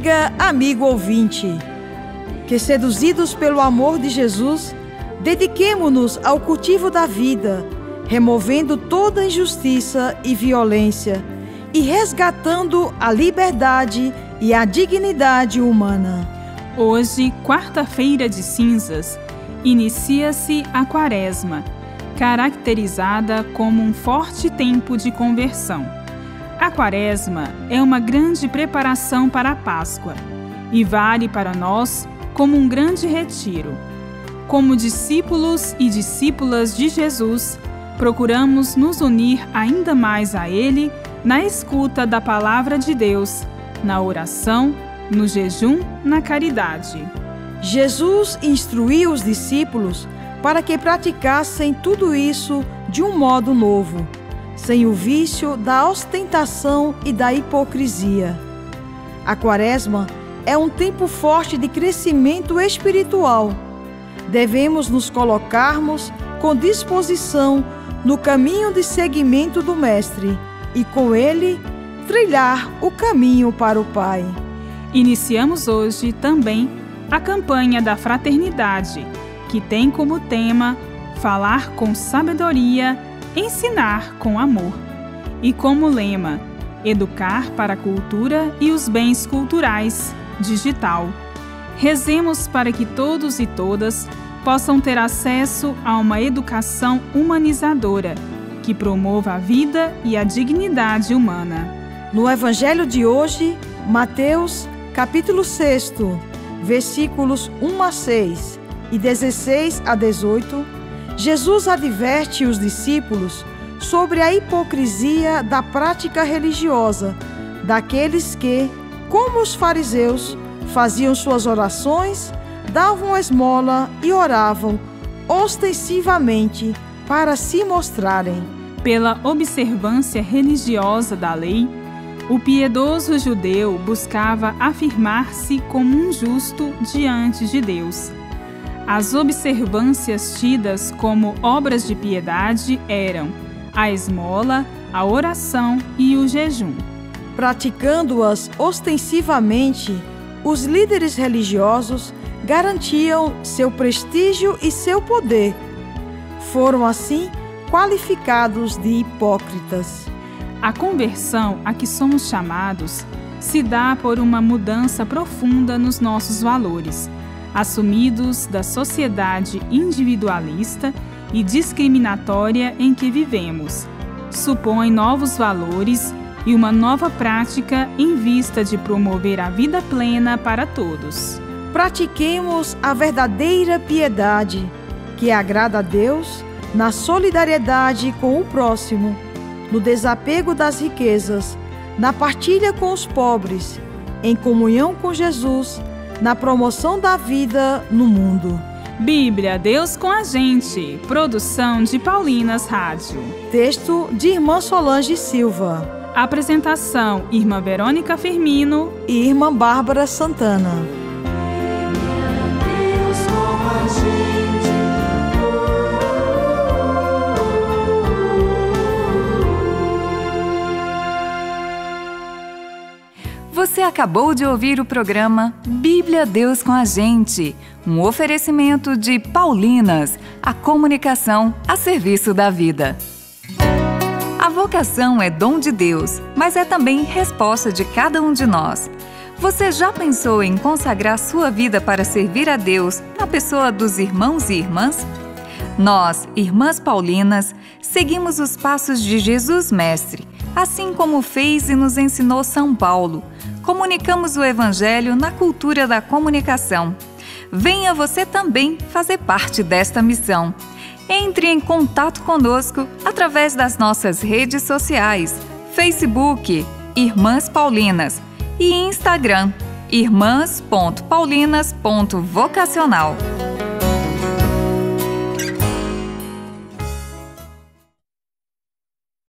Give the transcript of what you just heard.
Amiga, amigo ouvinte, que seduzidos pelo amor de Jesus, dediquemo-nos ao cultivo da vida, removendo toda injustiça e violência e resgatando a liberdade e a dignidade humana. Hoje, quarta-feira de cinzas, inicia-se a Quaresma, caracterizada como um forte tempo de conversão. A Quaresma é uma grande preparação para a Páscoa e vale para nós como um grande retiro. Como discípulos e discípulas de Jesus, procuramos nos unir ainda mais a Ele na escuta da Palavra de Deus, na oração, no jejum, na caridade. Jesus instruiu os discípulos para que praticassem tudo isso de um modo novo, sem o vício da ostentação e da hipocrisia. A Quaresma é um tempo forte de crescimento espiritual. Devemos nos colocarmos com disposição no caminho de seguimento do Mestre e, com Ele, trilhar o caminho para o Pai. Iniciamos hoje também a Campanha da Fraternidade, que tem como tema falar com sabedoria, ensinar com amor. E como lema, educar para a cultura e os bens culturais, digital. Rezemos para que todos e todas possam ter acesso a uma educação humanizadora, que promova a vida e a dignidade humana. No Evangelho de hoje, Mateus, capítulo 6, versículos 1 a 6, e 16 a 18, Jesus adverte os discípulos sobre a hipocrisia da prática religiosa daqueles que, como os fariseus, faziam suas orações, davam esmola e oravam ostensivamente para se mostrarem. Pela observância religiosa da lei, o piedoso judeu buscava afirmar-se como um justo diante de Deus. As observâncias tidas como obras de piedade eram a esmola, a oração e o jejum. Praticando-as ostensivamente, os líderes religiosos garantiam seu prestígio e seu poder. Foram, assim, qualificados de hipócritas. A conversão a que somos chamados se dá por uma mudança profunda nos nossos valores, assumidos da sociedade individualista e discriminatória em que vivemos. Supõe novos valores e uma nova prática em vista de promover a vida plena para todos. Pratiquemos a verdadeira piedade, que agrada a Deus, na solidariedade com o próximo, no desapego das riquezas, na partilha com os pobres, em comunhão com Jesus, na promoção da vida no mundo. Bíblia, Deus com a gente. Produção de Paulinas Rádio. Texto de Irmã Solange Silva. Apresentação: Irmã Verônica Firmino e Irmã Bárbara Santana. Deus com a gente. Você acabou de ouvir o programa Bíblia, Deus com a gente, um oferecimento de Paulinas, a comunicação a serviço da vida. A vocação é dom de Deus, mas é também resposta de cada um de nós. Você já pensou em consagrar sua vida para servir a Deus na pessoa dos irmãos e irmãs? Nós, Irmãs Paulinas, seguimos os passos de Jesus Mestre, assim como fez e nos ensinou São Paulo. Comunicamos o Evangelho na cultura da comunicação. Venha você também fazer parte desta missão. Entre em contato conosco através das nossas redes sociais, Facebook, Irmãs Paulinas, e Instagram, irmãs.paulinas.vocacional.